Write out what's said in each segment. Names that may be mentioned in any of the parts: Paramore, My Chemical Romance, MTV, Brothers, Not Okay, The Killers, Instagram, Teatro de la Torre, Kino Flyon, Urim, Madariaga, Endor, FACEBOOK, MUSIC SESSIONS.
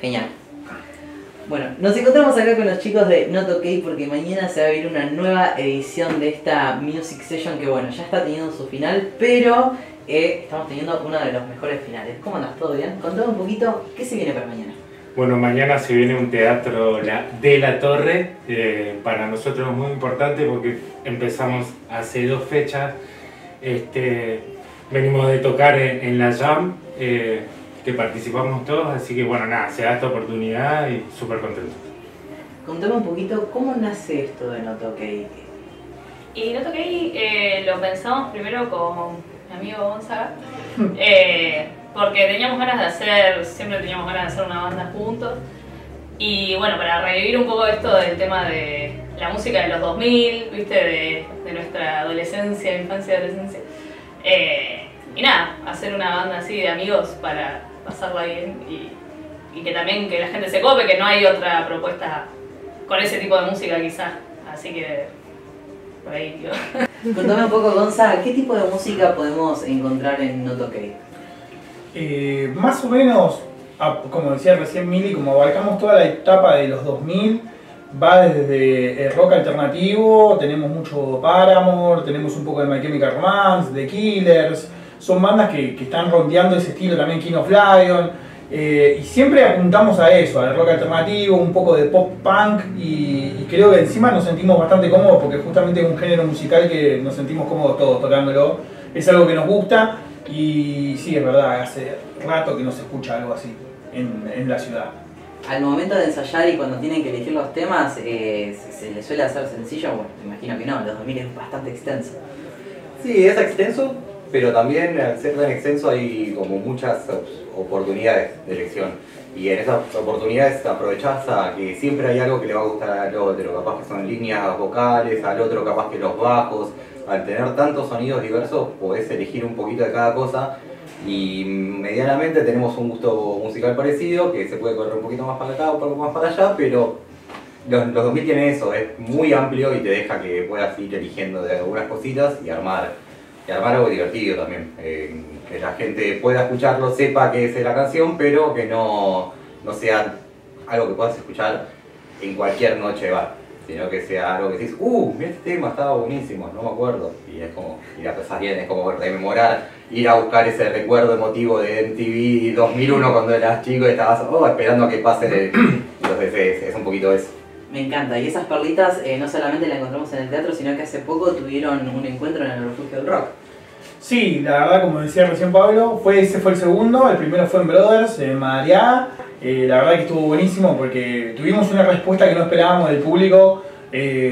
Genial. Bueno, nos encontramos acá con los chicos de Not Okay porque mañana se va a abrir una nueva edición de esta Music Session que, bueno, ya está teniendo su final, pero estamos teniendo uno de los mejores finales. ¿Cómo andas? ¿Todo bien? Contame un poquito, ¿qué se viene para mañana? Bueno, mañana se viene un teatro de la Torre. Para nosotros es muy importante porque empezamos hace 2 fechas. Venimos de tocar en la Jam, que participamos todos, así que bueno, nada, se da esta oportunidad y súper contento. Contame un poquito, ¿cómo nace esto de Not Okay? Y Not Okay lo pensamos primero con mi amigo Gonzaga, porque teníamos ganas de hacer, siempre teníamos ganas de hacer una banda juntos, y bueno, para revivir un poco esto del tema de la música de los 2000, viste, de nuestra adolescencia, infancia y adolescencia, y nada, hacer una banda así de amigos para pasarla bien y que también que la gente se cope, que no hay otra propuesta con ese tipo de música quizás, así que por ahí, tío. Contame un poco, Gonza, ¿qué tipo de música podemos encontrar en Not Okay? Más o menos, como decía recién Mili, como abarcamos toda la etapa de los 2000, va desde el rock alternativo, tenemos mucho Paramore, tenemos un poco de My Chemical Romance, The Killers. Son bandas que están rondeando ese estilo, también Kino Flyon, y siempre apuntamos a eso, al rock alternativo, un poco de pop punk, y creo que encima nos sentimos bastante cómodos porque justamente es un género musical que nos sentimos cómodos todos tocándolo, es algo que nos gusta, y sí, es verdad, hace rato que no se escucha algo así en la ciudad. Al momento de ensayar y cuando tienen que elegir los temas, ¿se les suele hacer sencillo? Bueno, me imagino que no, los 2000 es bastante extenso. Sí, es extenso, pero también al ser tan extenso hay como muchas oportunidades de elección. Y en esas oportunidades aprovechás a que siempre hay algo que le va a gustar al otro, capaz que son líneas vocales, al otro capaz que los bajos. Al tener tantos sonidos diversos podés elegir un poquito de cada cosa y medianamente tenemos un gusto musical parecido, que se puede correr un poquito más para acá o un poco más para allá, pero los 2000 tienen eso, es muy amplio y te deja que puedas ir eligiendo de algunas cositas y armar algo divertido también, que la gente pueda escucharlo, sepa que es la canción, pero que no sea algo que puedas escuchar en cualquier noche de bar, sino que sea algo que decís, mirá, este tema estaba buenísimo, no me acuerdo, y es como ir a pasar bien, es como rememorar, ir a buscar ese recuerdo emotivo de MTV 2001 cuando eras chico y estabas esperando a que pase, entonces es un poquito eso. Me encanta, y esas perlitas no solamente las encontramos en el teatro, sino que hace poco tuvieron un encuentro en el Refugio del Rock. Sí, la verdad, como decía recién Pablo, ese fue el segundo, el primero fue en Brothers, en Madariaga. La verdad que estuvo buenísimo porque tuvimos una respuesta que no esperábamos del público,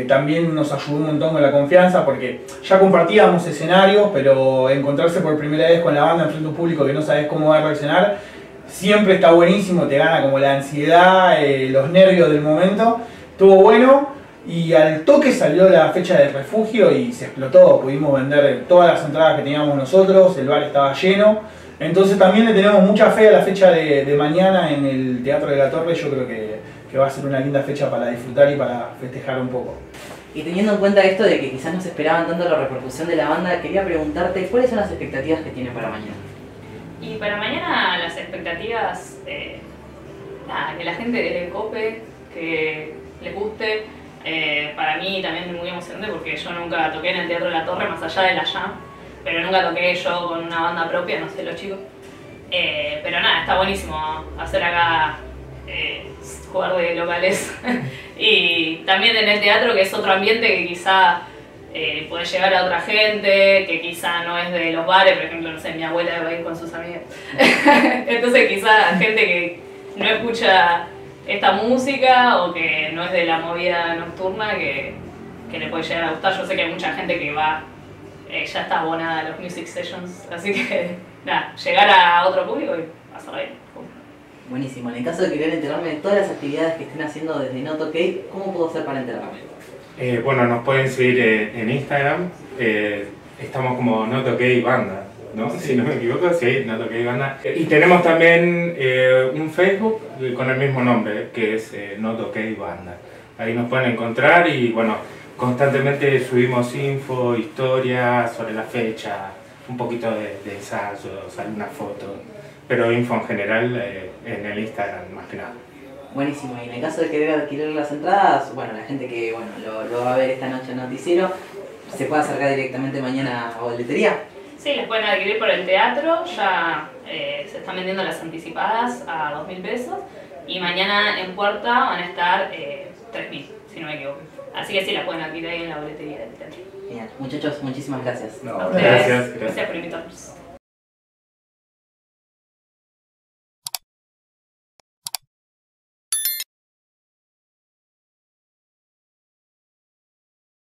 también nos ayudó un montón con la confianza porque ya compartíamos escenarios, pero encontrarse por primera vez con la banda enfrente a un público que no sabes cómo va a reaccionar, siempre está buenísimo, te gana como la ansiedad, los nervios del momento. Estuvo bueno y al toque salió la fecha del Refugio y se explotó, pudimos vender todas las entradas que teníamos nosotros, el bar estaba lleno, entonces también le tenemos mucha fe a la fecha de mañana en el Teatro de la Torre, yo creo que va a ser una linda fecha para disfrutar y para festejar un poco. Y teniendo en cuenta esto de que quizás no se esperaban tanto la repercusión de la banda, quería preguntarte ¿cuáles son las expectativas que tiene para mañana? Y para mañana las expectativas, que la gente le cope, que les guste, para mí también muy emocionante porque yo nunca toqué en el Teatro de la Torre más allá de la Jam, pero nunca toqué yo con una banda propia, no sé, los chicos, pero nada, está buenísimo hacer acá, jugar de locales y también en el teatro, que es otro ambiente que quizá puede llegar a otra gente, que quizá no es de los bares, por ejemplo, no sé, mi abuela va a ir con sus amigas, entonces quizá gente que no escucha esta música o que no es de la movida nocturna que le puede llegar a gustar. Yo sé que hay mucha gente que va, ya está abonada a los Music Sessions, así que nada, llegar a otro público y pasarla bien. Buenísimo, en el caso de querer enterarme de todas las actividades que estén haciendo desde Not Okay, ¿cómo puedo hacer para enterarme? Bueno, nos pueden seguir en Instagram, estamos como Not Okay Banda, ¿no? Sí. Si no me equivoco, sí, Not Okay Banda. Y tenemos también un Facebook con el mismo nombre, que es Not Okay Banda. Ahí nos pueden encontrar y bueno, constantemente subimos info, historias sobre la fecha, un poquito de ensayos, alguna foto. pero info en general en el Instagram más que nada. Buenísimo, y en el caso de querer adquirir las entradas, bueno, la gente que bueno lo va a ver esta noche en Noticiero, ¿se puede acercar directamente mañana a boletería? Sí, les pueden adquirir por el teatro, ya se están vendiendo las anticipadas a 2.000 pesos y mañana en Puerta van a estar 3.000, si no me equivoco. Así que sí, la pueden adquirir ahí en la boletería del teatro. Genial, muchachos, muchísimas gracias. No, gracias por invitarnos.